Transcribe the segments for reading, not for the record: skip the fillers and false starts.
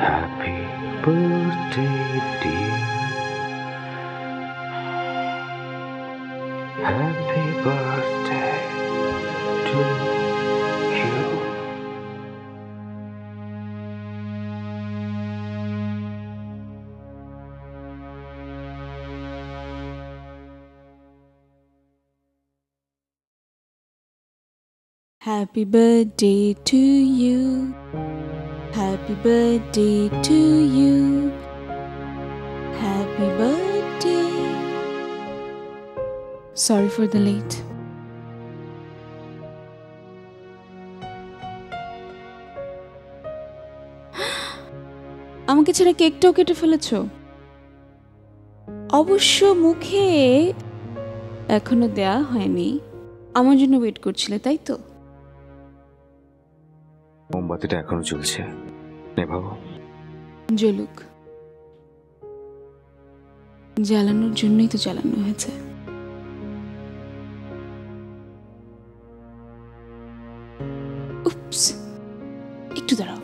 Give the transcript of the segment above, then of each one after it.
Happy birthday, dear. Happy birthday to you. Happy birthday to you. Happy birthday to you. Happy birthday. Sorry for the late. আমাকে ছেড়ে কেকটাও কেটে ফেলেছো। অবশ্য মুখে এখনো দেয়া হয়নি। আমার জন্য ওয়েট করছিলে তাই তো? মোমবাতিটা এখনো জ্বলছে। নেভাবো? জ্বলুক। জ্বালানোর জন্যই তো জ্বালানো হয়েছে। উপস, একটু দাঁড়াও।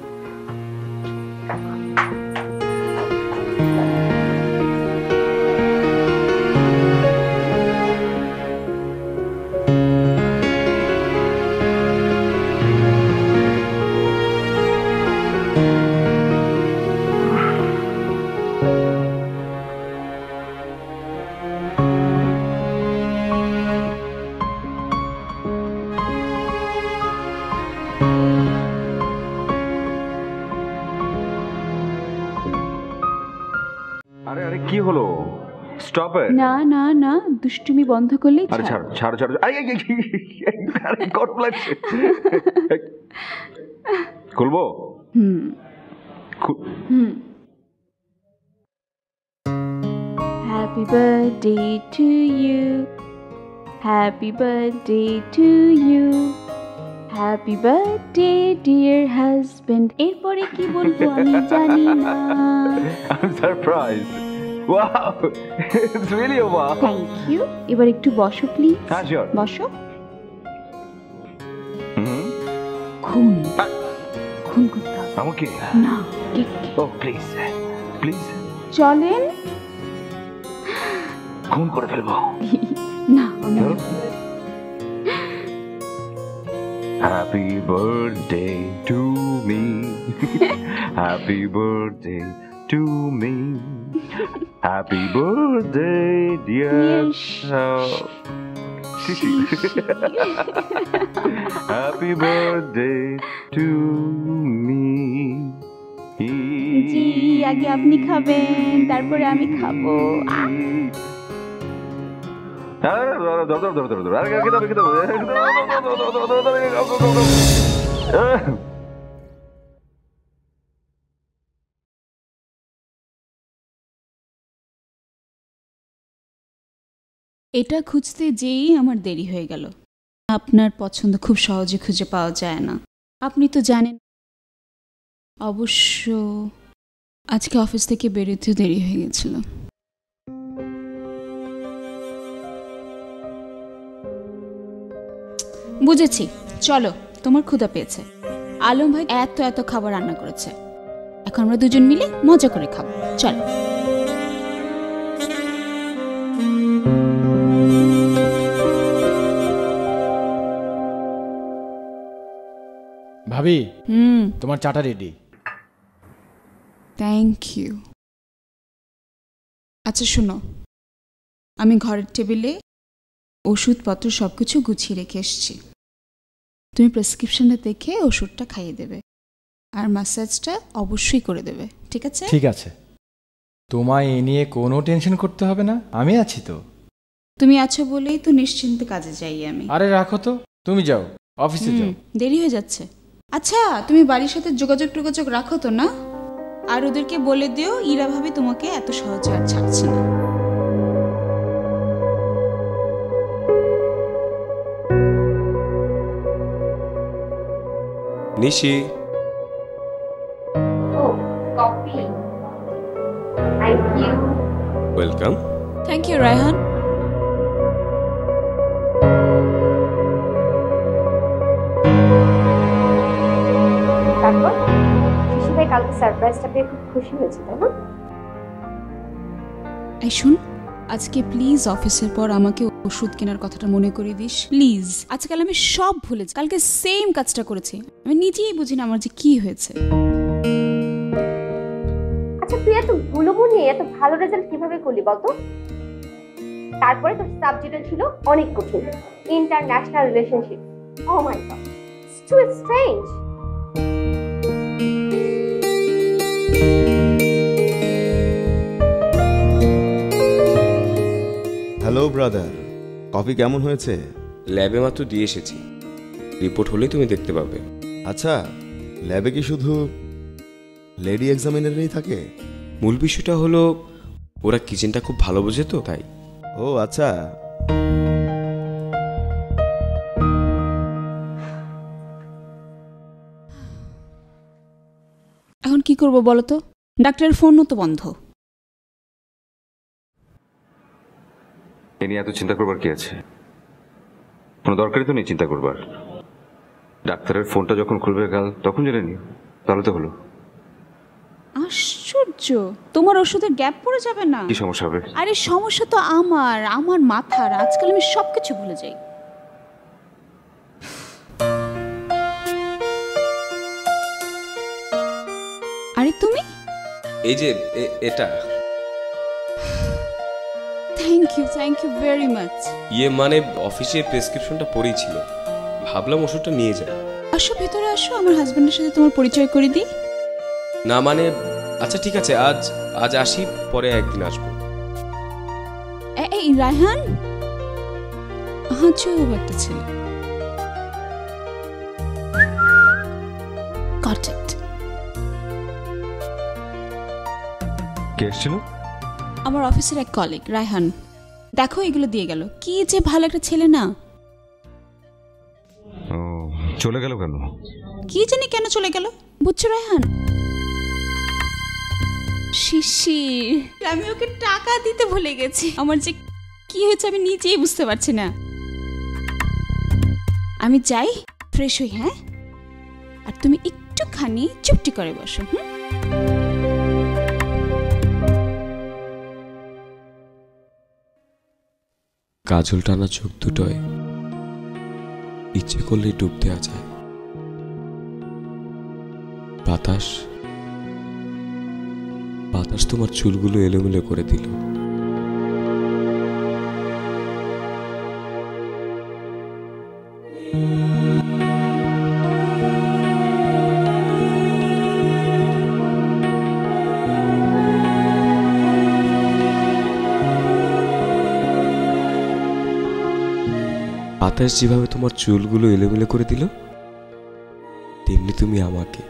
কি হলো? Stop it. না না না, দুষ্টুমি বন্ধ করলে। আরে ছাড় ছাড় ছাড়। I I I, God bless. খুলবো? হুম। Happy birthday to you. Happy birthday to you. Happy birthday dear husband. এরপরে কি বলবো আমি জানি না। I am surprise. Wow, it's really a wow. Thank you. এবার একটু বসো প্লিজ। হ্যাঁ sure. বসো। খুন। খুন করতে হবে। আমাকে? না। ও প্লিজ প্লিজ। চলেন। খুন করে ফেলবো। না। Happy birthday to me. Happy birthday to me. Happy birthday, dear. Happy birthday to me. जी आगे आपनी खावे, तार पर आमी खावो। अरे दौड़ दौड़ दौड़ दौड़ दौड़। आगे किधर किधर? दौड़। এটা খুঁজতে যেই আমার দেরি হয়ে গেল। আপনার পছন্দ খুব সহজে খুঁজে পাওয়া যায় না, আপনি তো জানেন। অবশ্য আজকে অফিস থেকে বেরোতেও দেরি হয়ে গেছিল। বুঝেছি, চলো, তোমার ক্ষুধা পেয়েছে। আলম ভাই এত এত খাবার রান্না করেছে, এখন আমরা দুজন মিলে মজা করে খাবো। চলো। ভাবি, তোমার চাটা রেডি। Thank you. আচ্ছা শোনো, আমি ঘরের টেবিলে ওষুধপত্র সবকিছু গুছিয়ে রেখে এসেছি। তুমি প্রেসক্রিপশনটা দেখে ওষুধটা খাইয়ে দেবে, আর ম্যাসাজটা অবশ্যই করে দেবে। ঠিক আছে? ঠিক আছে, তোমায় এ নিয়ে কোনো টেনশন করতে হবে না, আমি আছি তো। তুমি আছো বলেই তো নিশ্চিন্তে কাজে যাই আমি। আরে রাখো তো, তুমি যাও অফিসে, যাও, দেরি হয়ে যাচ্ছে। আচ্ছা, তুমি বাড়ির সাথে যোগাযোগ টোগাযোগ রাখো তো না? আর ওদেরকে বলে দিও ইরা ভাবে তোমাকে এত সহজে আর ছাড়ছে না। নিশি, ও coffee. Thank you. Welcome. Thank you Raihan. কালকে সারপ্রাইজটা পেয়ে খুব খুশি হয়েছি, তাই না? এই শুন, আজকে প্লিজ অফিসের পর আমাকে ওষুধ কেনার কথাটা মনে করিয়ে দিস প্লিজ। আজকাল আমি সব ভুলেছি, কালকে সেম কাজটা করেছি, আমি নিজেই বুঝি না আমার যে কি হয়েছে। আচ্ছা তুই এত ভুলো মনে এত ভালো রেজাল্ট কিভাবে করলি বলতো? তারপরে তোর সাবজেক্টটা ছিল অনেক কঠিন, international relationship. Oh my god, it's too strange. Hello brother, coffee কেমন হয়েছে? ল্যাবে মাত্র দিয়ে এসেছি, রিপোর্ট হলেই তুমি দেখতে পাবে। আচ্ছা ল্যাবে কি শুধু লেডি এক্সামিনারই থাকে? মূল বিষয়টা হলো ওরা কিচেনটা খুব ভালো বোঝে তো, তাই। ও আচ্ছা, এখন কি করবো বলো তো? ডাক্তারের ফোনও তো বন্ধ। এ নিয়ে এত চিন্তা করবার কি আছে? কোনো দরকারই তো নেই চিন্তা করবার। ডাক্তারের ফোনটা যখন খুলবে কাল তখন জেনে নিও, তাহলে তো হলো। আশ্চর্য, তোমার ওষুধের গ্যাপ পড়ে যাবে না? কি সমস্যা হবে? আরে সমস্যা তো আমার মাথার। আজকাল আমি সবকিছু ভুলে যাই। আরে তুমি এই যে এটা Thank you very much. ইয়ে মানে অফিসে প্রেসক্রিপশনটা পড়েই ছিল, ভাবলাম ওষুধটা নিয়ে যাই। আসো ভিতরে আসো, আমার হাজবেন্ডের সাথে তোমার পরিচয় করে দিই। না মানে আচ্ছা ঠিক আছে, আজ আসি, পরে একদিন আসবো। এই রায়হান, হ্যাঁ চুপ একটা ছিল। Got it. কে ছিল? আমার অফিসের এক কলিগ রায়হান। দেখো এগুলো দিয়ে গেল, কি যে ভালো একটা ছেলে না। ও চলে গেল কেন? কি জানি কেন চলে গেল, বুঝছো রায়হান? শিশির, আমি ওকে টাকা দিতে ভুলে গেছি। আমার যে কি হয়েছে আমি নিজেই বুঝতে পারছি না। আমি যাই, ফ্রেশ হই। হ্যাঁ, আর তুমি একটুখানি চুপটি করে বসো। কাজল টানা চোখ দুটোয় ইচ্ছে করলে ডুব দেওয়া যায়। বাতাস বাতাস তোমার চুলগুলো এলোমেলো করে দিল। বাতাস যেভাবে তোমার চুলগুলো এলোমেলো করে দিল, তেমনি তুমি আমাকে।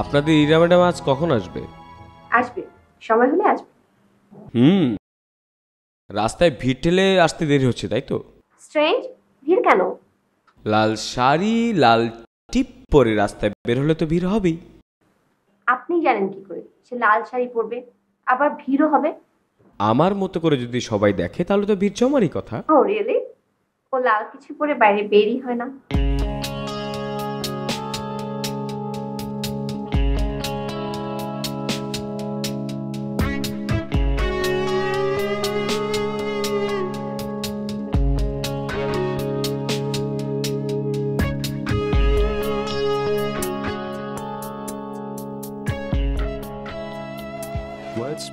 আপনাদের ইরা ম্যাডাম আজ কখন আসবে? আসবে, সময় হলে আসবে। রাস্তায় ভিড় ঠেলে আসতে দেরি হচ্ছে, তাই তো? স্ট্রেঞ্জ, ভিড় কেন? লাল শাড়ি লাল টিপ পরে রাস্তায় বের হলে তো ভিড় হবেই। আপনি জানেন কি করে সে লাল শাড়ি পরবে আবার ভিড়ও হবে? আমার মতো করে যদি সবাই দেখে তাহলে তো ভিড় জমারই কথা। ও রিয়েলি, ও লাল কিছু পরে বাইরে বেরই হয় না।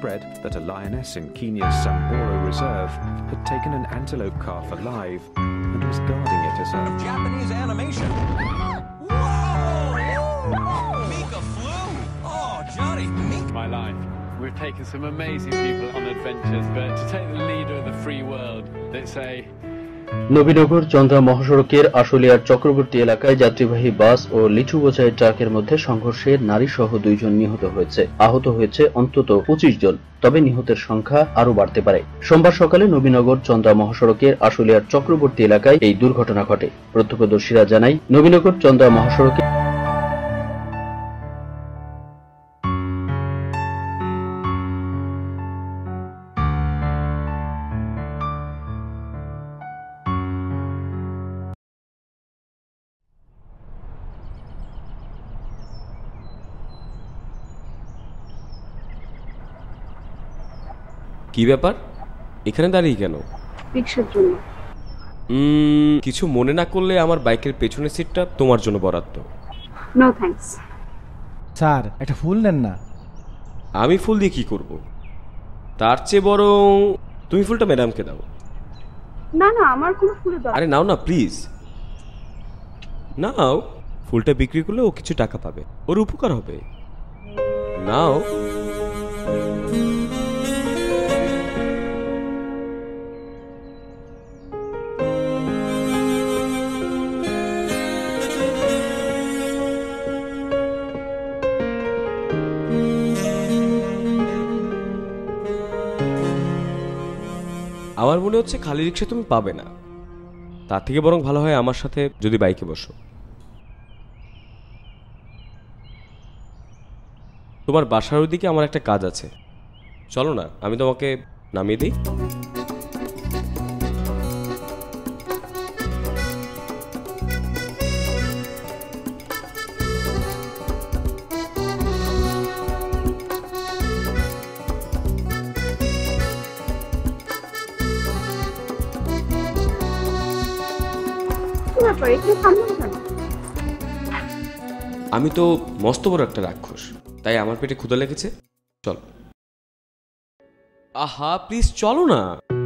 Spread that a lioness in Kenya's Samburu Reserve had taken an antelope calf alive and was guarding it as a Japanese animation. Whoa! Mika flew! Oh, Johnny! Mika. My life. We've taken some amazing people on adventures, but to take the leader of the free world, they say. Nabinagar Chandra মহাসড়কের আশুলিয়ার চক্রবর্তী এলাকায় যাত্রীবাহী বাস ও লিচু বোঝাই ট্রাকের মধ্যে সংঘর্ষে নারী সহ দুইজন নিহত হয়েছে। আহত হয়েছে অন্তত 25 জন, তবে নিহতের সংখ্যা আরও বাড়তে পারে। সোমবার সকালে নবীনগর চন্দ্রা মহাসড়কের আশুলিয়ার চক্রবর্তী এলাকায় এই দুর্ঘটনা ঘটে। প্রত্যক্ষদর্শীরা জানায়, নবীনগর চন্দ্রা মহাসড়কে কি ব্যাপার, এখানে দাঁড়িয়ে কেন? রিকশার জন্য। কিছু মনে না করলে আমার বাইকের পেছনের সিটটা তোমার জন্য বরাদ্দ। No thanks. স্যার, একটা ফুল নেন না। আমি ফুল দিয়ে কি করব? তার চেয়ে বরং তুমি ফুলটা ম্যাডামকে দাও। না না, আমার কোনো ফুল দাও। আরে নাও না প্লিজ, নাও। ফুলটা বিক্রি করলে ও কিছু টাকা পাবে, ওর উপকার হবে। নাও। আমার মনে হচ্ছে খালি রিক্সা তুমি পাবে না, তার থেকে বরং ভালো হয় আমার সাথে যদি বাইকে বসো। তোমার বাসার ওদিকে আমার একটা কাজ আছে, চলো না আমি তোমাকে নামিয়ে দিই। আমি তো মস্ত বড় একটা রাক্ষস, তাই আমার পেটে ক্ষুধা লেগেছে। চল। আহা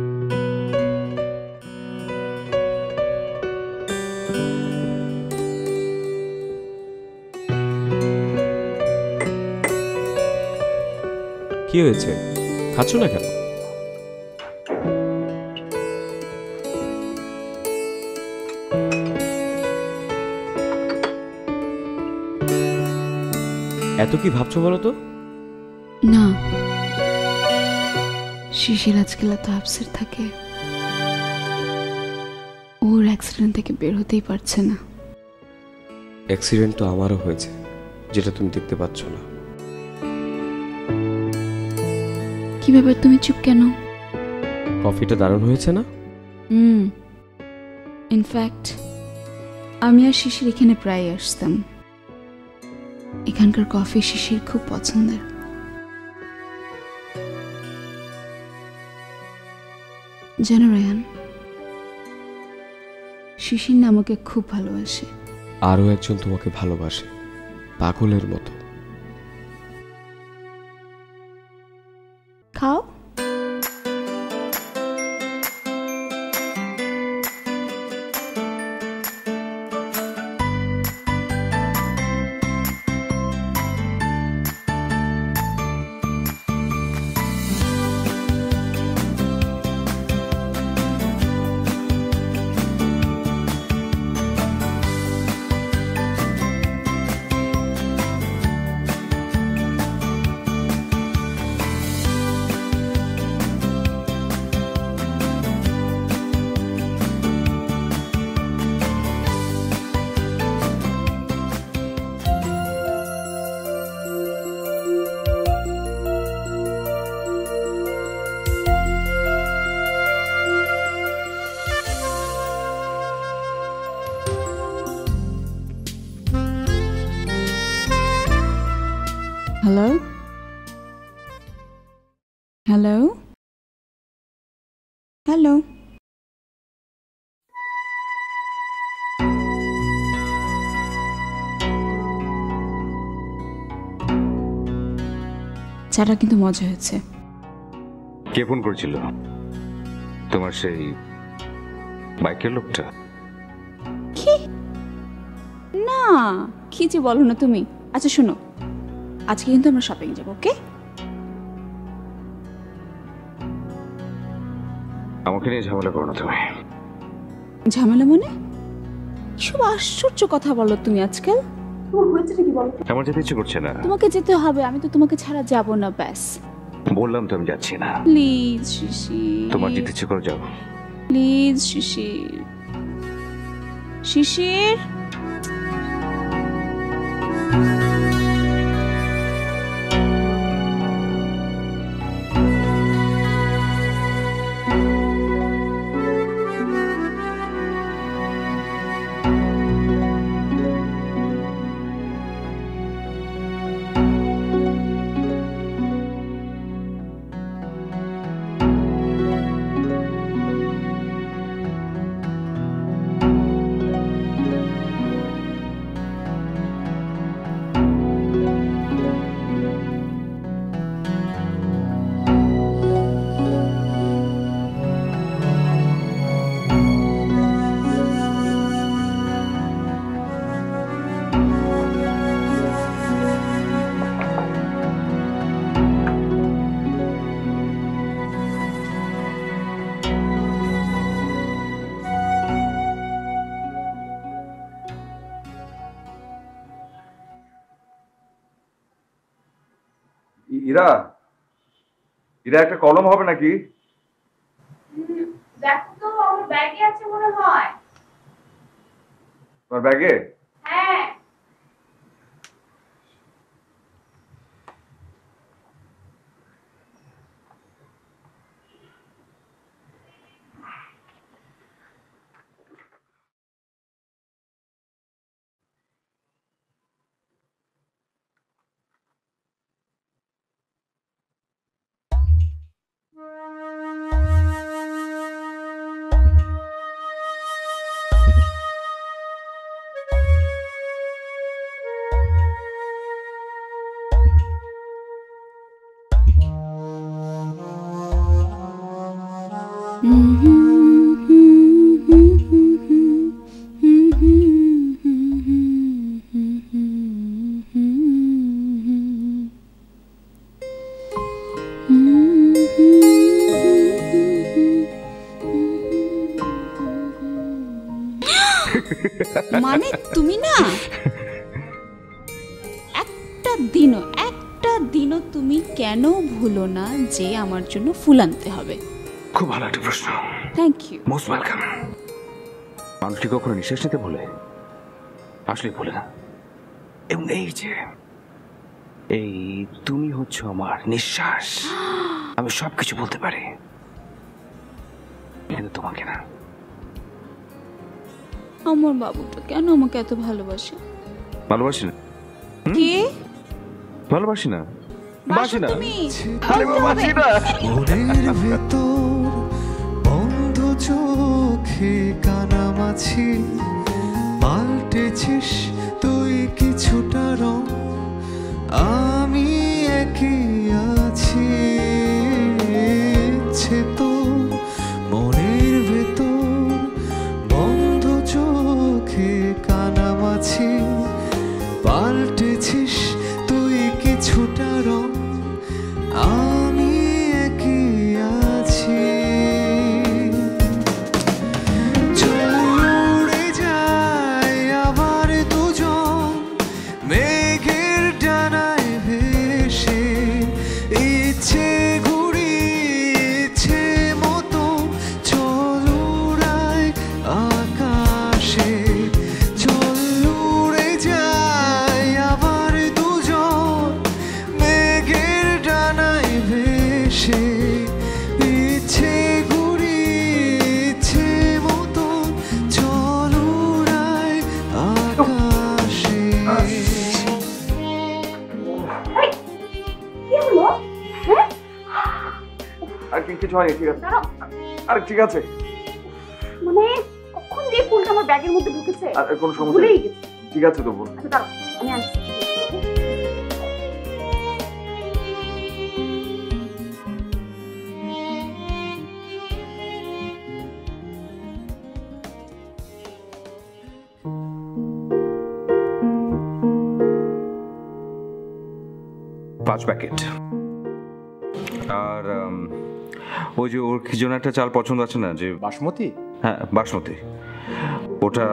প্লিজ চলো না। কি হয়েছে, খাচ্ছ না কেন? এত কি ভাবছো বলো তো? না, শিশির আজকাল তো আপসেট থাকে, ওর অ্যাক্সিডেন্ট থেকে বের হতেই পারছে না। অ্যাক্সিডেন্ট তো আমারও হয়েছে, যেটা তুমি দেখতে পাচ্ছ না। কি ব্যাপার, তুমি চুপ কেন? কফিটা দারুণ হয়েছে না? ইনফ্যাক্ট আমি আর শিশির এখানে প্রায় আসতাম। এখানকার কফি শিশির খুব পছন্দের। জানো রায়ান, শিশির আমাকে খুব ভালোবাসে। আরো একজন তোমাকে ভালোবাসে, পাগলের মতো। খাও। Hello? Hello? Hello? চাটা কিন্তু মজা হয়েছে। কে ফোন করেছিল? তোমার সেই বাইকের লোকটা? কি না কি যে বলো না তুমি। আচ্ছা শোনো, আজকে কিন্তু আমরা শপিং যাব, ওকে? আমাকে নিয়ে ঝামেলা করো না তুমি। ঝামেলা মনে? সব আশ্চর্য কথা বলো তুমি আজকাল। আমার যেতে ইচ্ছে করছে না। তোমাকে যেতে হবে, আমি তো তোমাকে ছাড়া যাব না। ব্যাস বললাম তো আমি যাচ্ছি না। প্লিজ শিশির, তোমার যেতে ইচ্ছে করে যাও। প্লিজ শিশির, শিশির কলম হবে নাকি? মানে তুমি না একটা দিনও তুমি কেন ভুলো না যে আমার জন্য ফুল আনতে হবে? খুব ভালো একটা প্রশ্ন। Thank you, most welcome. মানুষটি কখনো নিঃশ্বাস নিতে ভুলে? আসলে ভুলে না। এবং এই যে এই তুমি হচ্ছ আমার নিঃশ্বাস। আমি সবকিছু বলতে পারি কিন্তু তোমাকে না। আমার বাবুটা কেন আমাকে এত ভালোবাসে? ভালোবাসি না। কে ভালোবাসি না? বাসি না। আরে বাসি না। ওদের ভেতর বন্ধ চোখে কানামাছি, পাল্টেছিস তুই কিছুটা রং, আমি একই আছি। মেঘের ডানায় ভেসে पाँच पैकेट और वो जो और किसी जोना एक चाल पसंद आचे ना जी बासमती हाँ बासमती उठा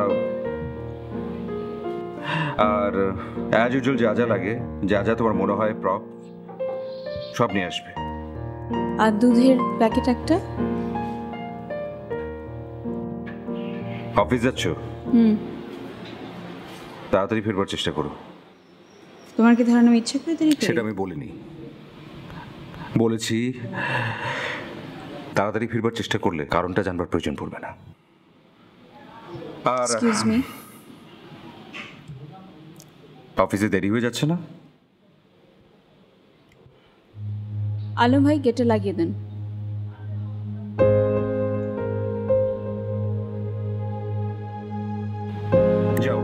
और आज उजल जाजा लगे जाजा तो वर मोड़ा है प्रॉप शॉप नियाज पे आज दूधेर पैकेट एक टा ऑफिस जाचो तातरी फिर बार चेष्टा करो तुम्हारे किधर ना मिच्छे कोई तरी शेरा मैं बोले नहीं बोलेছি তাড়াতাড়ি ফিরবার চেষ্টা করলে কারণটা জানবার প্রয়োজন পড়বে না আর এক্সকিউজ মি অফিসে দেরি হয়ে যাচ্ছে না আলম ভাই গেটে লাগিয়ে দেন যাও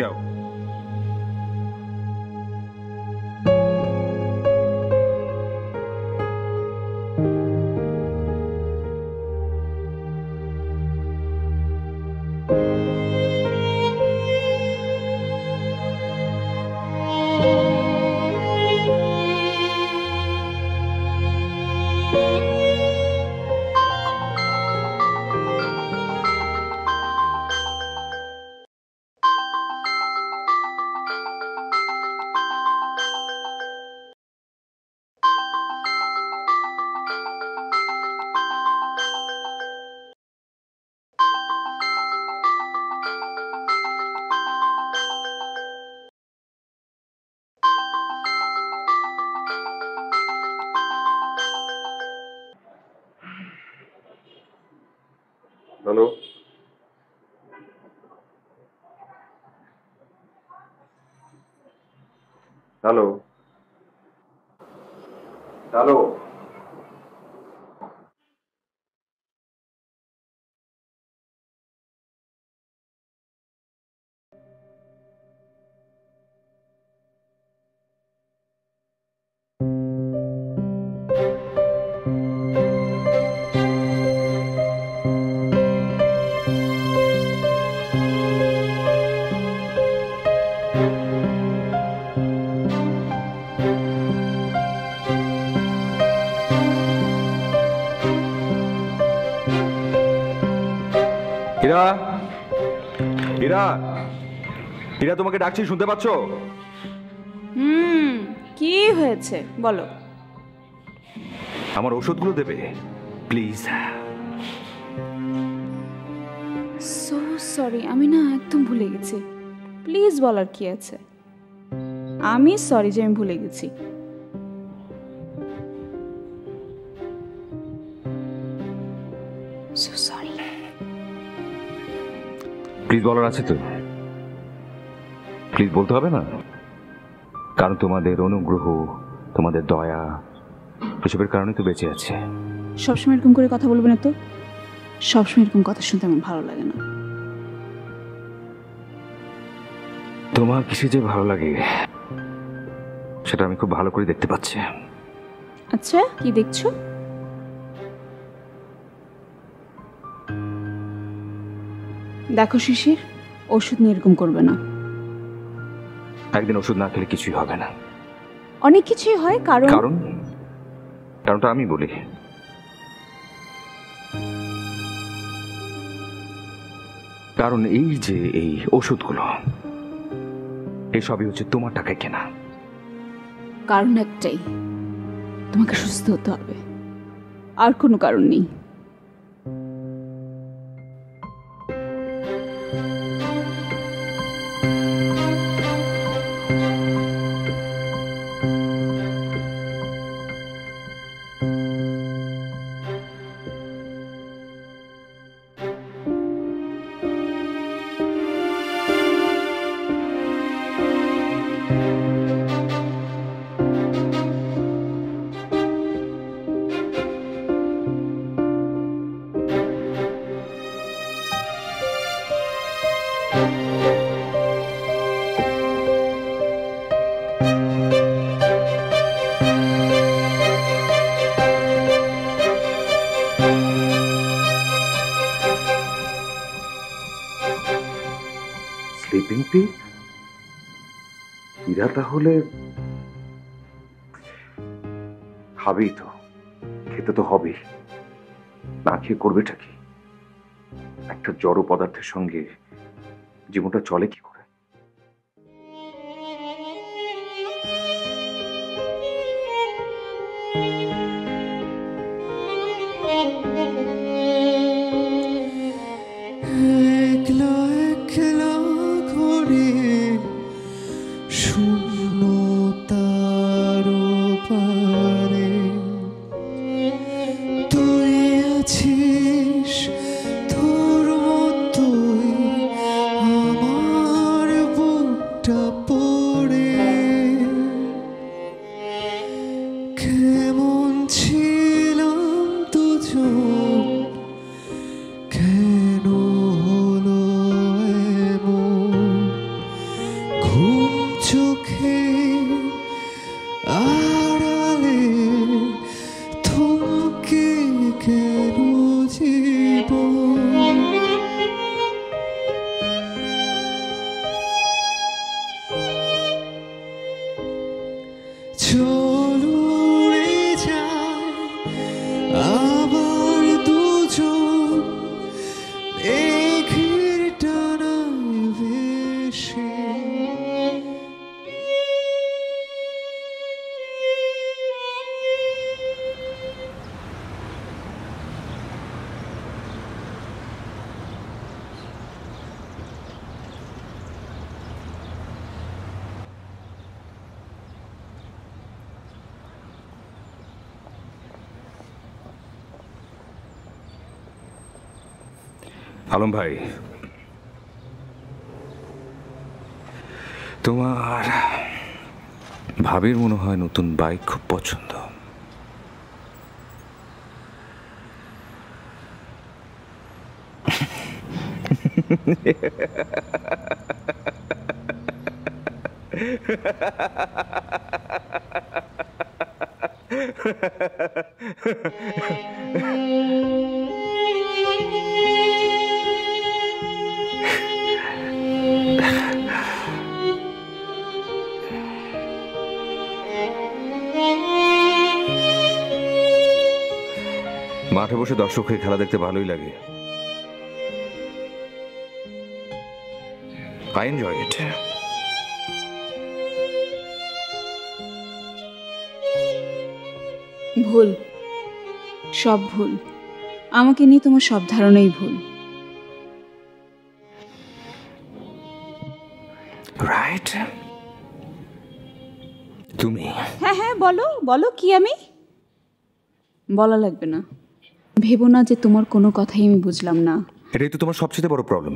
যাও हेलो हेलो हेलो ইরা তোমাকে ডাকছি শুনতে পাচ্ছো কি হয়েছে বলো আমার ওষুধগুলো দেবে প্লিজ সো সরি আমি না একদম ভুলে গেছি প্লিজ বলার কি আছে আমি সরি যে আমি ভুলে গেছি সো সরি প্লিজ বলার আছে তো प्लीज बोलते हैं ना कारण तुम्हारे अनुग्रह तुम्हारे दया এসবের কারণে তো বেঁচে আছে सब समय এরকম করে কথা বলবেন তো सब समय এরকম কথা শুনতে আমার ভালো লাগে না তোমার কিসে যে ভালো লাগে সেটা আমি খুব ভালো করে দেখতে পাচ্ছি আচ্ছা কি দেখছো দেখো শিশির ওষুধ নিয়ে এরকম করবে না একদিন ওষুধ না খেলে কিছুই হবে না অনেক কিছুই হয় কারণ কারণটা আমি বলি কারণ এই যে এই ওষুধগুলো এসবই হচ্ছে তোমার টাকায় কেনা কারণ একটাই তোমাকে সুস্থ হতে হবে আর কোনো কারণ নেই স্লিপিং পিল? হীরা তাহলে খাবেই তো, খেতে তো হবেই, না খেয়ে করবেটা কি? একটা জড় পদার্থের সঙ্গে জীবনটা চলে কি করে? आलम भाई तुम्हार भाभीर मन है नतून बाइक खूब पसंद মাঠে বসে দর্শকের খেলা দেখতে ভালোই লাগে। I enjoy it. ভুল, সব ভুল, আমাকে নিয়ে তোমার সব ধারণাই ভুল। রাইট, তুমি হ্যাঁ হ্যাঁ বলো বলো। কি আমি বলা লাগবে না? ভেবো না যে তোমার কোনো কথাই আমি বুঝলাম না। এটাই তো তোমার সবচেয়ে বড় প্রবলেম,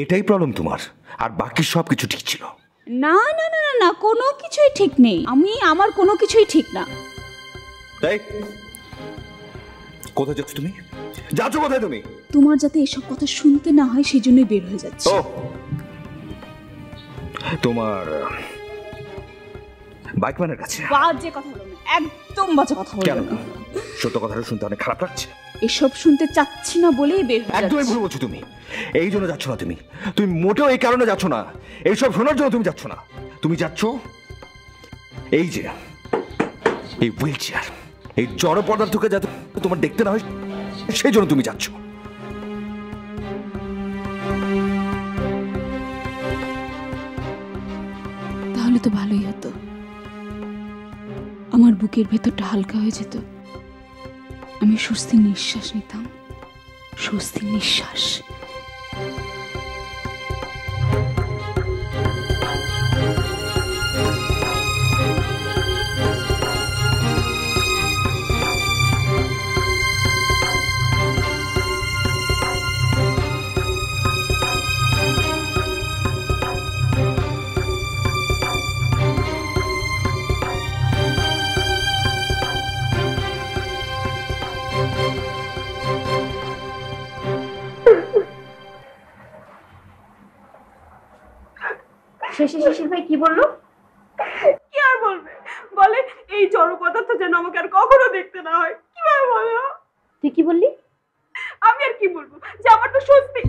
এটাই প্রবলেম তোমার। আর বাকি সব কিছু ঠিক ছিল। না না না না, কোনো কিছুই ঠিক নেই। আমার কোনো কিছুই ঠিক না। এই কোথায় যাচ্ছ তুমি? যাচ্ছ কোথায় তুমি? তোমার যাতে এসব কথা শুনতে না হয় সেজন্যই বের হয়ে যাচ্ছে। তোমার বাইকম্যানের কাছে বাজে কথা বলো না, একদম বাজে কথা বলো না। সত্য কথাটা শুনতে অনেক খারাপ লাগছে। এসব শুনতে চাচ্ছি না বলেই বের হয়ে যাচ্ছি। একদমই ভুল বলছো তুমি। এই জন্য যাচ্ছ না তুমি। তুমি মোটেও এই কারণে যাচ্ছ না। এইসব শোনার জন্য তুমি যাচ্ছ না। তুমি যাচ্ছ এই যে এই হুইল চেয়ার, এই জড় পদার্থকে যাতে তোমার দেখতে না হয় সেই জন্য তুমি যাচ্ছ। তাহলে তো ভালোই হতো, আমার বুকের ভেতরটা হালকা হয়ে যেত, আমি স্বস্তির নিঃশ্বাস নিতাম, স্বস্তির নিঃশ্বাস। আমি আর কি বলবো, যে আমার তো সত্যি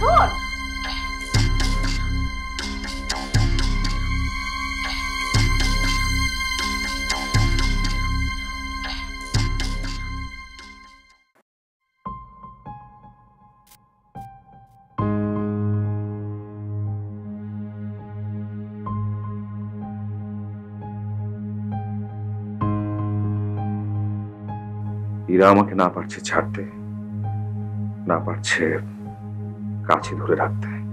thought. ইরা আমাকে না পারছে ছাড়তে, না পারছে কাছে ধরে রাখতে। সত্যি তো আমার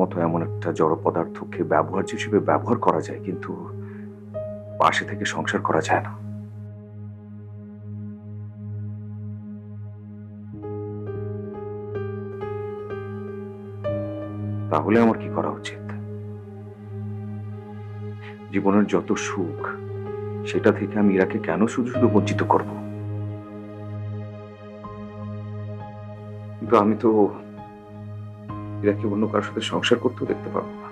মতো এমন একটা জড় পদার্থকে ব্যবহার্য হিসেবে ব্যবহার করা যায়, কিন্তু পাশে থেকে সংসার করা যায় না। তাহলে আমার কি করা উচিত? জীবনের যত সুখ সেটা থেকে আমি ইরাকে কেন শুধু শুধু বঞ্চিত করব? কিন্তু আমি তো ইরাকে অন্য কারোর সাথে সংসার করতেও দেখতে পারবো না,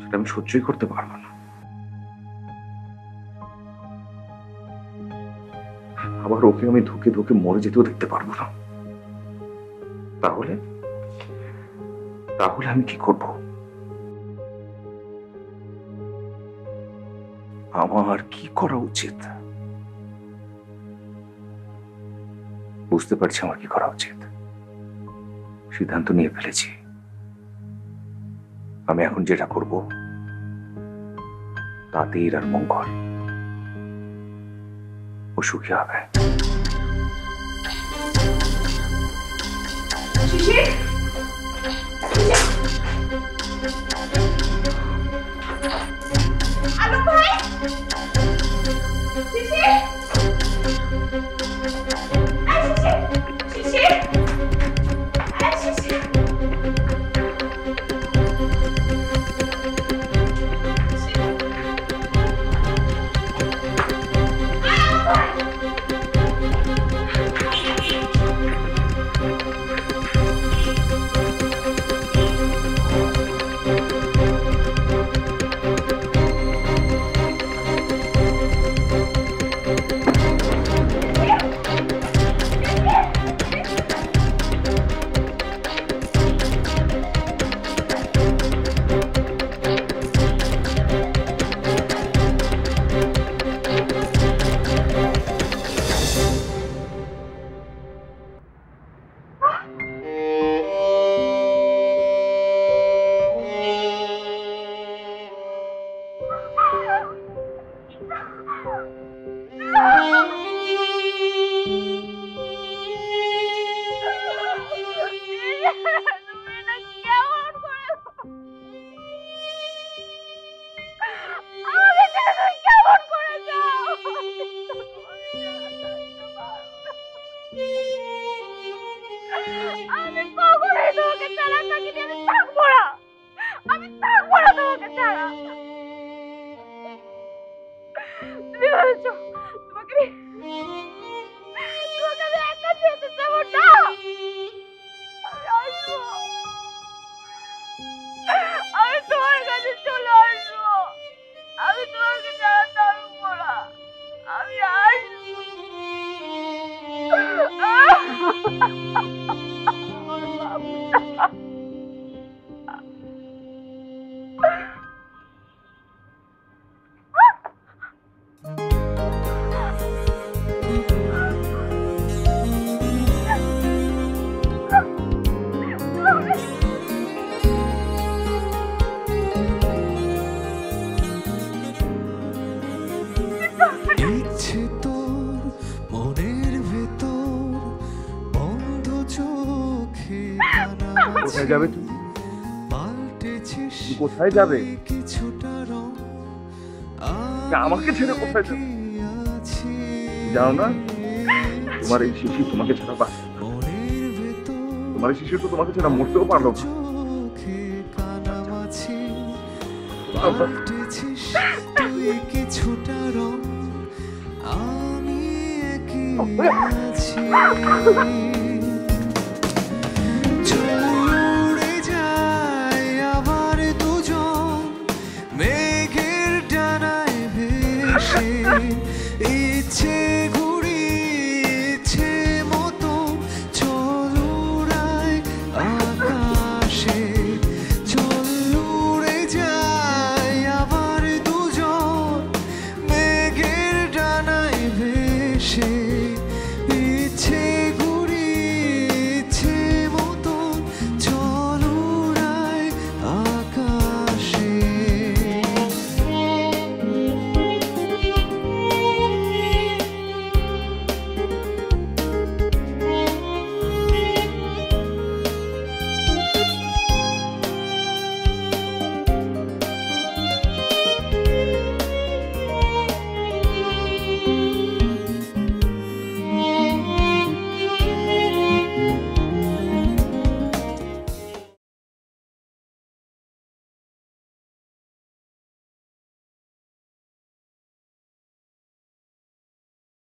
সেটা আমি সহ্যই করতে পারবো না। আবার ওকে আমি ধুকে ধুকে মরে যেতেও দেখতে পারবো না। তাহলে আমি কি করব? আমার কি করা উচিত? বুঝতে পারছি আমার কি করা উচিত, সিদ্ধান্ত নিয়ে ফেলেছি। আমি এখন যেটা করব তাতেই আর মঙ্গল, ও সুখী হবে। যাবে তুমি কোথায় যাবে? আমাকে ছেড়ে কোথায় যাবে? যাও না, তোমার এই শিশু তোমাকে ছাড়া পারবে, তোমার এই শিশু তো তোমাকে ছাড়া মরতেও পারলো না। কিছুটা